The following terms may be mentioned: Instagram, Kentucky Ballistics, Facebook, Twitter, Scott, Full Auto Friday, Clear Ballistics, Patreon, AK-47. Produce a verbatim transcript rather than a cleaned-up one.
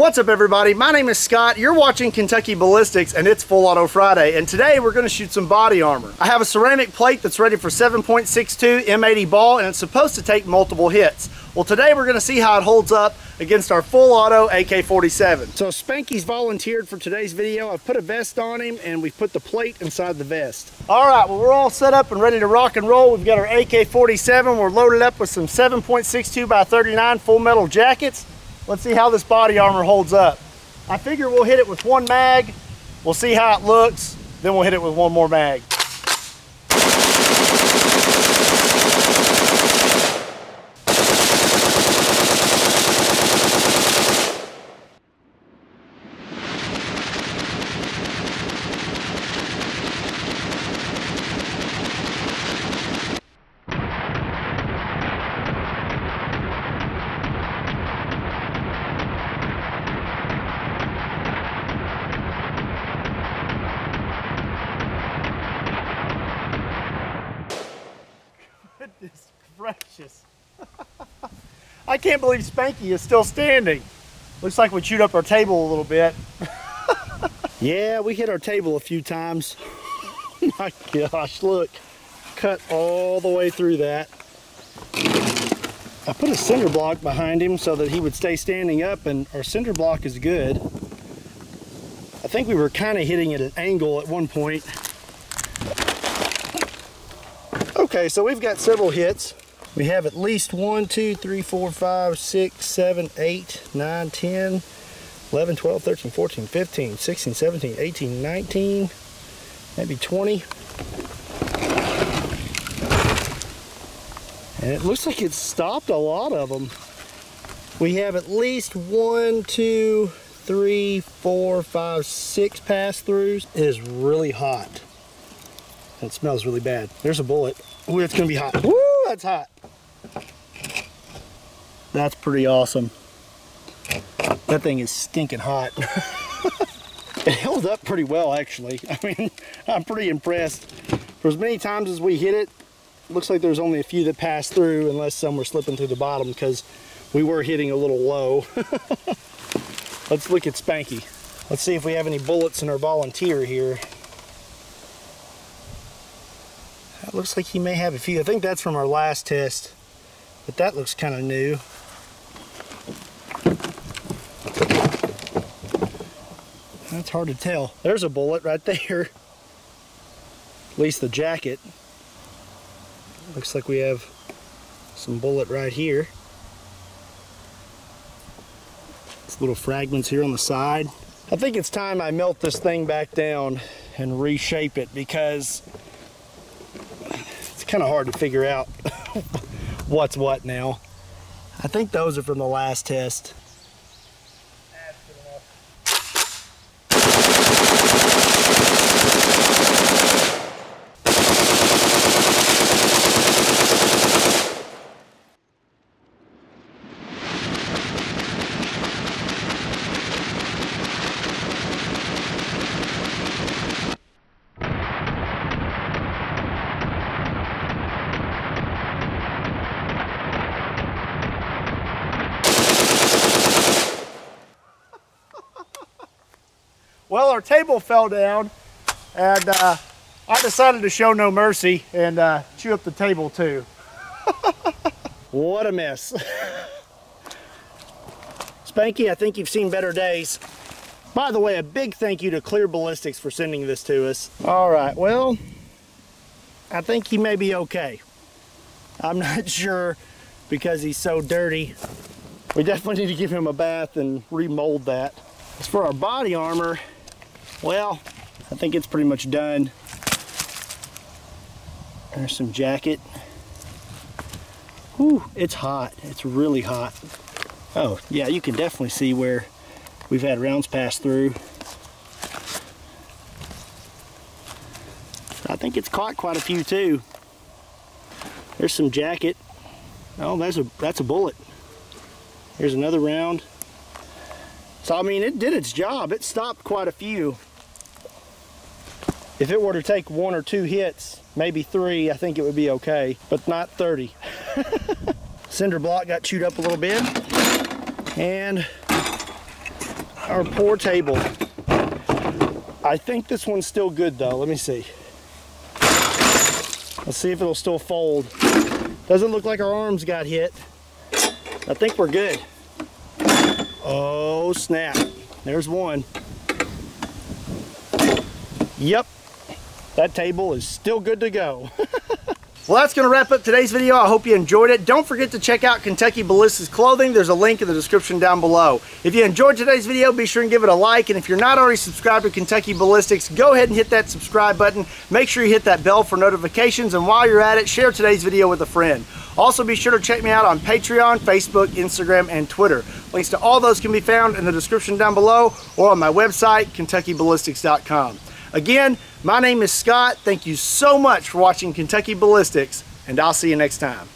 What's up, everybody? My name is Scott. You're watching Kentucky Ballistics, and it's Full Auto Friday. And today we're going to shoot some body armor. I have a ceramic plate that's ready for seven point six two M eighty ball, and it's supposed to take multiple hits. Well, today we're going to see how it holds up against our full auto A K forty-seven. So Spanky's volunteered for today's video. I've put a vest on him and we've put the plate inside the vest. All right, well, we're all set up and ready to rock and roll. We've got our A K forty-seven. We're loaded up with some seven point six two by thirty-nine full metal jackets. Let's see how this body armor holds up. I figure we'll hit it with one mag. We'll see how it looks. Then we'll hit it with one more mag. Goodness gracious. I can't believe Spanky is still standing. Looks like we chewed up our table a little bit. Yeah, we hit our table a few times. My gosh, look. Cut all the way through that. I put a cinder block behind him so that he would stay standing up, and our cinder block is good. I think we were kind of hitting at an angle at one point. Okay, so we've got several hits. We have at least one, two, three, four, five, six, seven, eight, nine, ten, eleven, twelve, thirteen, fourteen, fifteen, sixteen, seventeen, eighteen, nineteen, maybe twenty. And it looks like it's stopped a lot of them. We have at least one, two, three, four, five, six pass-throughs. It is really hot. It smells really bad. There's a bullet. Ooh, it's gonna be hot. Woo, that's hot. That's pretty awesome. That thing is stinking hot. It held up pretty well, actually. I mean, I'm pretty impressed. For as many times as we hit it, looks like there's only a few that passed through, unless some were slipping through the bottom because we were hitting a little low. Let's look at Spanky. Let's see if we have any bullets in our volunteer here. It looks like he may have a few. I think that's from our last test, but that looks kind of new. That's hard to tell. There's a bullet right there. At least the jacket. Looks like we have some bullet right here. It's little fragments here on the side. I think it's time I melt this thing back down and reshape it because kind of hard to figure out what's what now. I think those are from the last test. Well, our table fell down, and uh, I decided to show no mercy and uh, chew up the table too. What a mess. Spanky, I think you've seen better days. By the way, a big thank you to Clear Ballistics for sending this to us. All right, well, I think he may be okay. I'm not sure because he's so dirty. We definitely need to give him a bath and remold that. As for our body armor, well, I think it's pretty much done. There's some jacket. Whew, it's hot. It's really hot. Oh, yeah, you can definitely see where we've had rounds pass through. I think it's caught quite a few too. There's some jacket. Oh, that's a, that's a bullet. Here's another round. So, I mean, it did its job. It stopped quite a few. If it were to take one or two hits, maybe three, I think it would be okay, but not thirty. Cinder block got chewed up a little bit. And our poor table. I think this one's still good though. Let me see. Let's see if it'll still fold. Doesn't look like our arms got hit. I think we're good. Oh snap, there's one. Yep, that table is still good to go. Well, that's going to wrap up today's video. I hope you enjoyed it. Don't forget to check out Kentucky Ballistics clothing. There's a link in the description down below. If you enjoyed today's video, be sure and give it a like. And if you're not already subscribed to Kentucky Ballistics, go ahead and hit that subscribe button. Make sure you hit that bell for notifications. And while you're at it, share today's video with a friend. Also, be sure to check me out on Patreon, Facebook, Instagram, and Twitter. Links to all those can be found in the description down below or on my website, Kentucky Ballistics dot com. Again, my name is Scott. Thank you so much for watching Kentucky Ballistics, and I'll see you next time.